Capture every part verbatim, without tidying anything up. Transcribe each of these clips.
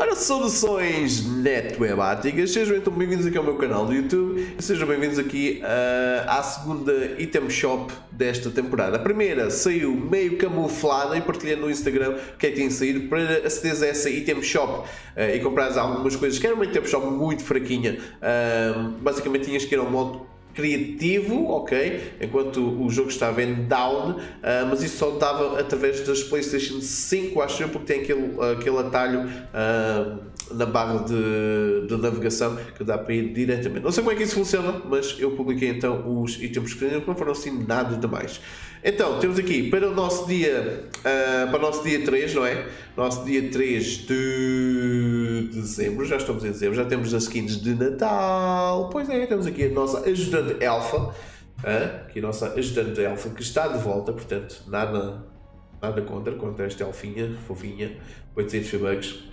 Ora, soluções netwebáticas, sejam então bem-vindos aqui ao meu canal do YouTube e sejam bem-vindos aqui uh, à segunda item shop desta temporada. A primeira saiu meio camuflada e partilhei no Instagram o que é que tem saído para aceder a essa item shop uh, e comprar algumas coisas, que era uma item shop muito fraquinha, uh, basicamente tinhas que ir ao modo criativo, ok, enquanto o jogo estava em down, uh, mas isso só dava através das PlayStation cinco, acho eu, porque tem aquele, aquele atalho uh, na barra de, de navegação que dá para ir diretamente. Não sei como é que isso funciona, mas eu publiquei então os itens que não foram assim nada demais. Então, temos aqui para o nosso dia, uh, para o nosso dia três, não é? Nosso dia três de dezembro, já estamos em dezembro, já temos as skins de Natal. Pois é, temos aqui a nossa ajudante Alpha, uh, aqui a nossa ajudante Alpha que está de volta, portanto, nada, nada contra, contra esta Alfinha, fofinha, oitocentos V-Bucks.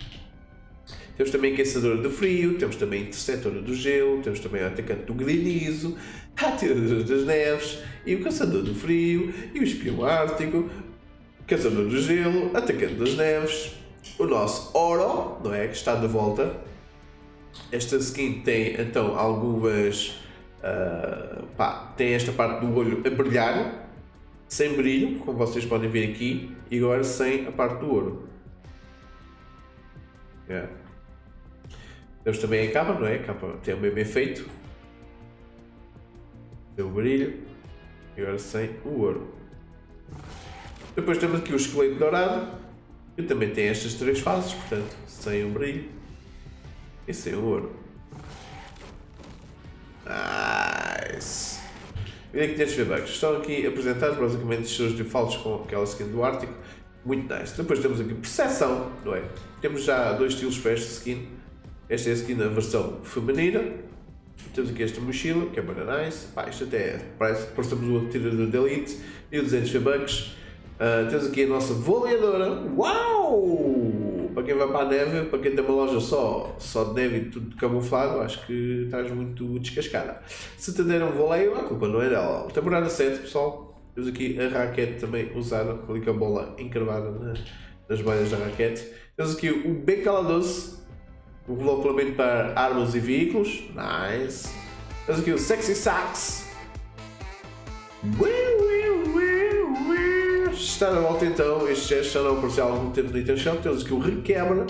Temos também a aquecedora do frio, temos também a interceptora do gelo, temos também o atacante do granizo, a atiradora das neves, e o caçador do frio, e o espião ártico, caçador do gelo, atacante das neves, o nosso Oro, não é? Que está de volta. Esta skin tem então algumas. Uh, pá, tem esta parte do olho a brilhar, sem brilho, como vocês podem ver aqui, e agora sem a parte do ouro. Yeah. Temos também a capa, não é? A capa tem o mesmo efeito. Tem o brilho. E agora sem o ouro. Depois temos aqui o esqueleto dourado. Que também tem estas três faces, portanto, sem o brilho. E sem o ouro. Nice! E aqui tem os V-Bucks. Estão aqui apresentados basicamente os seus defaults com aquela skin do Ártico. Muito nice. Depois temos aqui percepção, não é? Temos já dois estilos para esta skin. Esta é a skin na versão feminina. Temos aqui esta mochila, que é bem nice. Pá, isto até é. Parece que parecemos o atirador da Elite. mil e duzentos V-Bucks. Uh, temos aqui a nossa voleadora. Uau! Para quem vai para a neve, para quem tem uma loja só, só de neve e tudo camuflado, acho que estás muito descascada. Se te deram um voleio, a culpa não é dela. Temporada sete, pessoal. Temos aqui a raquete também usada. Clica a bola encravada na, nas malhas da raquete. Temos aqui o Becala doze. O colocamento para armas e veículos, nice. Temos aqui o Sexy Sax. Está na volta então, este gesto já não apareceu há algum tempo no item shop. Temos aqui o Requebra.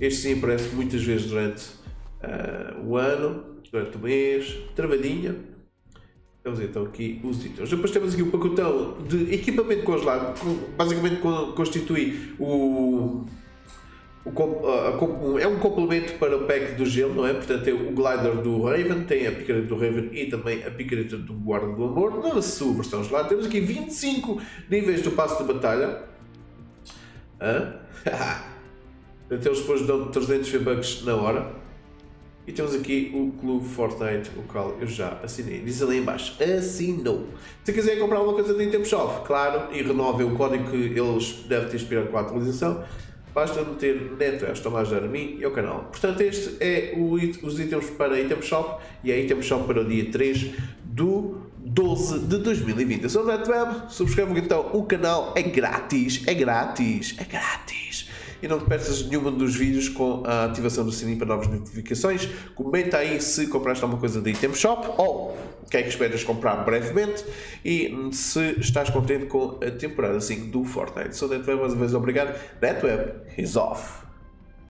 Este sim aparece muitas vezes durante uh, o ano, durante o mês. Travadinha. Temos então aqui os itens. Depois temos aqui o pacotão de equipamento congelado, que basicamente constitui o... É um complemento para o pack do gelo, não é? Portanto, tem o glider do Raven, tem a picareta do Raven e também a picareta do Guarda do Amor, na sua versão gelada. Temos aqui vinte e cinco níveis do passo de batalha. Até eles depois dão trezentos V-Bucks na hora. E temos aqui o Clube Fortnite, o qual eu já assinei. Diz ali em baixo, assinou. Se quiser comprar alguma coisa de Temporada cinco, claro, e renovem o código que eles devem ter inspirado com a atualização. Basta meter Netweb, estão a ajudar a mim e ao canal. Portanto, este é o it, os itens para a Item Shop e a Item Shop para o dia três do doze de dois mil e vinte. Eu sou o Netweb, subscrevam então o canal, é grátis, é grátis, é grátis. E não te percas nenhuma dos vídeos com a ativação do sininho para novas notificações. Comenta aí se compraste alguma coisa da Item Shop ou o que é que esperas comprar brevemente e se estás contente com a temporada cinco do Fortnite. Sou Netweb, mais uma vez obrigado. Netweb is off.